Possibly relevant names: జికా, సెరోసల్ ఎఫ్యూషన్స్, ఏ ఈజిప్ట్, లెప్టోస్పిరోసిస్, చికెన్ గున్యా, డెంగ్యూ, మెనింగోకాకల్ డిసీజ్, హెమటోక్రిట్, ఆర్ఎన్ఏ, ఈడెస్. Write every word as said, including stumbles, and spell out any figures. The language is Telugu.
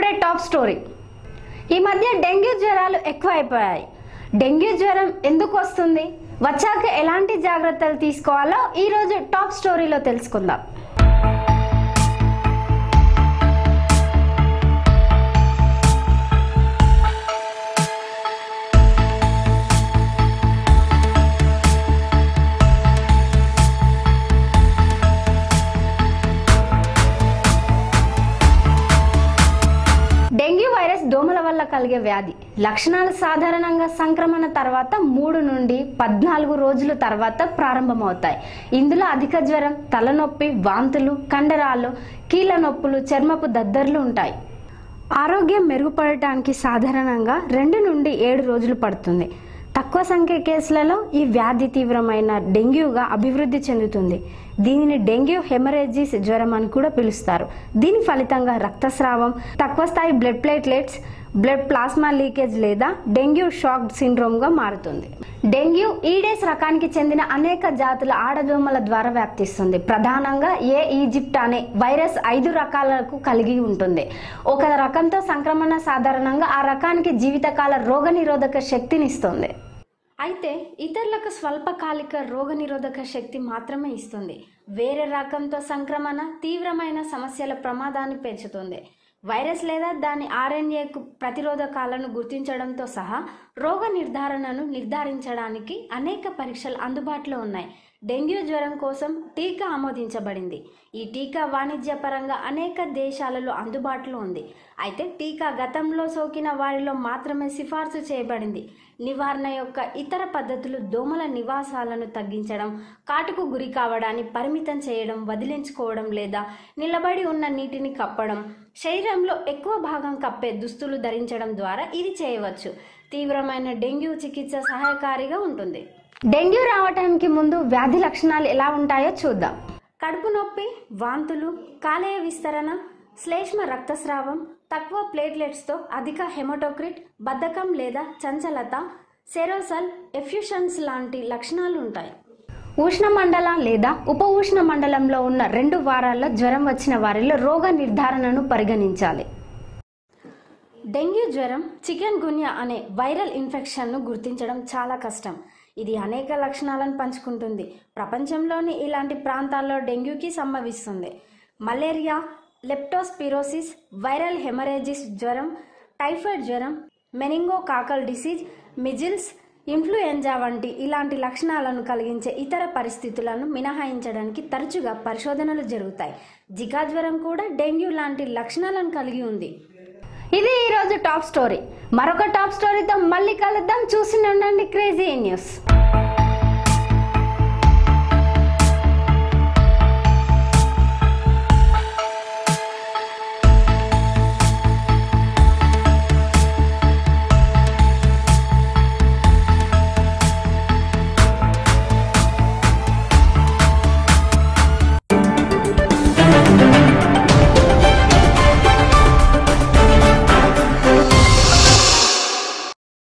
Today top story. ఈ మధ్య డెంగ్యూ జ్వరాలు ఎక్కువైపోయాయి। డెంగ్యూ జ్వరం ఎందుకు వస్తుంది, వచ్చాక ఎలాంటి జాగ్రత్తలు తీసుకోవాలో ఈ రోజు టాప్ స్టోరీలో తెలుసుకుందాం। దోమల వల్ల కలిగే వ్యాధి లక్షణాలు సాధారణంగా సంక్రమణ తర్వాత మూడు నుండి పద్నాలుగు రోజుల తర్వాత ప్రారంభమవుతాయి। ఇందులో అధిక జ్వరం, తలనొప్పి, వాంతులు, కండరాలు, కీళ్ళ నొప్పులు, చర్మపు దద్దర్లు ఉంటాయి। ఆరోగ్యం మెరుగుపడటానికి సాధారణంగా రెండు నుండి ఏడు రోజులు పడుతుంది। తక్కువ సంఖ్య కేసులలో ఈ వ్యాధి తీవ్రమైన డెంగ్యూగా అభివృద్ధి చెందుతుంది। దీనిని డెంగ్యూ హెమరేజిస్ జ్వరం అని కూడా పిలుస్తారు। దీని ఫలితంగా రక్తస్రావం, తక్కువ స్థాయి blood platelets, blood plasma leakage లేదా డెంగ్యూ షాక్ సిండ్రోమ్గా మారుతుంది। డెంగ్యూ ఈడెస్ రకానికి చెందిన అనేక జాతుల ఆడదోమల ద్వారా వ్యాప్తిస్తుంది। ప్రధానంగా ఏ ఈజిప్ట్ అనే వైరస్ ఐదు రకాలకు కలిగి ఉంటుంది। ఒక రకంతో సంక్రమణ సాధారణంగా ఆ రకానికి జీవితకాల రోగనిరోధక శక్తిని ఇస్తుంది। అయితే ఇతరులకు స్వల్పకాలిక రోగనిరోధక శక్తి మాత్రమే ఇస్తుంది। వేరే రకంతో సంక్రమణ తీవ్రమైన సమస్యల ప్రమాదాన్ని పెంచుతుంది। వైరస్ లేదా దాని ఆర్ఎన్ఏకు ప్రతిరోధకాలను గుర్తించడంతో సహా రోగ నిర్ధారణను నిర్ధారించడానికి అనేక పరీక్షలు అందుబాటులో ఉన్నాయి। డెంగ్యూ జ్వరం కోసం టీకా ఆమోదించబడింది। ఈ టీకా వాణిజ్యపరంగా అనేక దేశాలలో అందుబాటులో ఉంది। అయితే టీకా గతంలో సోకిన వారిలో మాత్రమే సిఫార్సు చేయబడింది। నివారణ యొక్క ఇతర పద్ధతులు దోమల నివాసాలను తగ్గించడం, కాటుకు గురి కావడాన్ని పరిమితం చేయడం, వదిలించుకోవడం లేదా నిలబడి ఉన్న నీటిని కప్పడం, శరీరంలో ఎక్కువ భాగం కప్పే దుస్తులు ధరించడం ద్వారా ఇది చేయవచ్చు। తీవ్రమైన డెంగ్యూ చికిత్స సహాయకారిగా ఉంటుంది। డెంగ్యూ రావడానికి ముందు వ్యాధి లక్షణాలు ఎలా ఉంటాయో చూద్దాం। కడుపు నొప్పి, వాంతులు, కాలేయ విస్తరణ, శ్లేష్మ రక్తస్రావం, తక్కువ ప్లేట్లెట్స్తో అధిక హెమటోక్రిట్, బద్ధకం లేదా చంచలత, సెరోసల్ ఎఫ్యూషన్స్ లాంటి లక్షణాలు ఉంటాయి। ఉష్ణమండల లేదా ఉప ఉష్ణమండలంలో ఉన్న రెండు వారాల్లో జ్వరం వచ్చిన వారిలో రోగ నిర్ధారణను పరిగణించాలి। డెంగ్యూ జ్వరం చికెన్ గున్యా అనే వైరల్ ఇన్ఫెక్షన్ను గుర్తించడం చాలా కష్టం। ఇది అనేక లక్షణాలను పంచుకుంటుంది। ప్రపంచంలోని ఇలాంటి ప్రాంతాల్లో డెంగ్యూకి సంభవిస్తుంది। మలేరియా, లెప్టోస్పిరోసిస్, వైరల్ హెమరేజిస్ జ్వరం, టైఫాయిడ్ జ్వరం, మెనింగోకాకల్ డిసీజ్, మిజిల్స్, ఇన్ఫ్లుయెంజా వంటి ఇలాంటి లక్షణాలను కలిగించే ఇతర పరిస్థితులను మినహాయించడానికి తరచుగా పరిశోధనలు జరుగుతాయి। జికా జ్వరం కూడా డెంగ్యూ లాంటి లక్షణాలను కలిగి ఉంది। ఇది ఈరోజు టాప్ స్టోరీ। మరొక టాప్ స్టోరీతో మళ్ళీ కలుద్దాం। చూసి ఉండండి క్రేజీ న్యూస్।